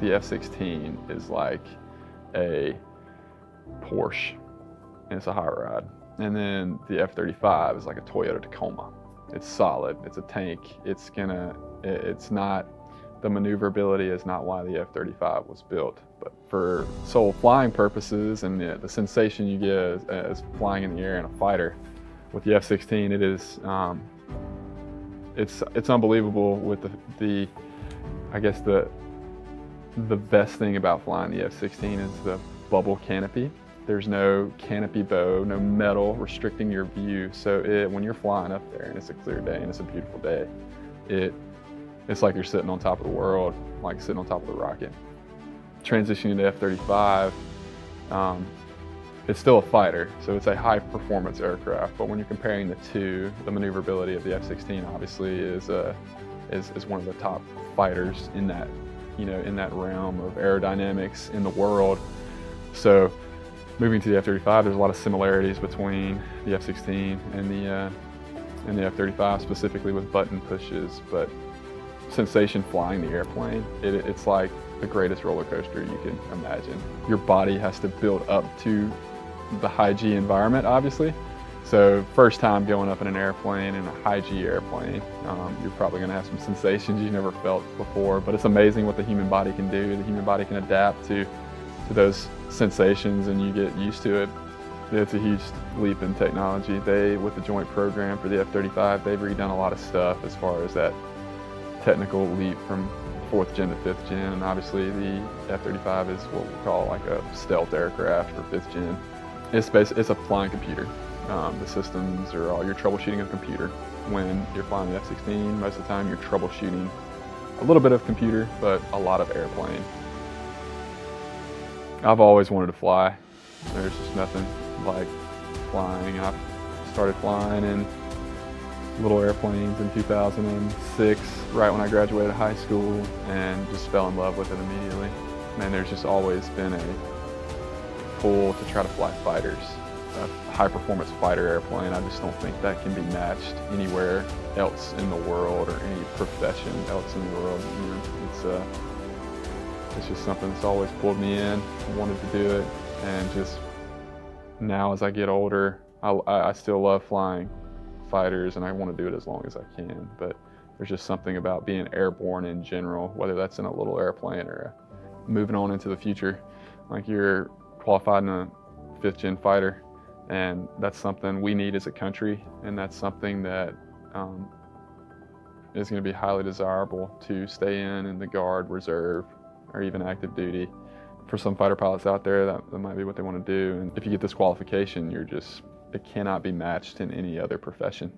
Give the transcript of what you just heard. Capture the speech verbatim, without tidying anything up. the F sixteen is like a Porsche, and it's a hot rod. And then the F thirty-five is like a Toyota Tacoma. It's solid, it's a tank, it's gonna, it's not, the maneuverability is not why the F thirty-five was built, but for sole flying purposes and the, the sensation you get as, as flying in the air in a fighter, with the F sixteen, it is, um, it's it's unbelievable. With the, the, I guess the, the best thing about flying the F sixteen is the bubble canopy. There's no canopy bow, no metal restricting your view. So it, when you're flying up there and it's a clear day and it's a beautiful day, it, it's like you're sitting on top of the world, like sitting on top of the rocket. Transitioning to F thirty-five, um, it's still a fighter, so it's a high-performance aircraft. But when you're comparing the two, the maneuverability of the F sixteen obviously is a is, is one of the top fighters in that, you know, in that realm of aerodynamics in the world. So moving to the F thirty-five, there's a lot of similarities between the F sixteen and the uh, and the F thirty-five, specifically with button pushes. But sensation flying the airplane, it, it's like the greatest roller coaster you can imagine. Your body has to build up to the high G environment, obviously. So first time going up in an airplane, in a high G airplane, um, you're probably gonna have some sensations you've never felt before, but it's amazing what the human body can do. The human body can adapt to, to those sensations, and you get used to it. It's a huge leap in technology. They, with the joint program for the F thirty-five, they've redone a lot of stuff as far as that technical leap from fourth gen to fifth gen. And obviously the F thirty-five is what we call like a stealth aircraft for fifth gen. It's based, it's a flying computer. Um, the systems are all, you're troubleshooting a computer. When you're flying the F sixteen, most of the time you're troubleshooting a little bit of computer, but a lot of airplane. I've always wanted to fly. There's just nothing like flying. I started flying in little airplanes in two thousand six, right when I graduated high school, and just fell in love with it immediately. Man, there's just always been a pull to try to fly fighters. A high-performance fighter airplane, I just don't think that can be matched anywhere else in the world or any profession else in the world. It's, uh, it's just something that's always pulled me in. I wanted to do it, and just now as I get older, I, I still love flying fighters, and I want to do it as long as I can, but there's just something about being airborne in general, whether that's in a little airplane or a, moving on into the future. Like, you're qualified in a fifth gen fighter, and that's something we need as a country, and that's something that um, is going to be highly desirable to stay in, in the Guard, Reserve, or even active duty. For some fighter pilots out there, that, that might be what they want to do, and if you get this qualification, you're just, it cannot be matched in any other profession.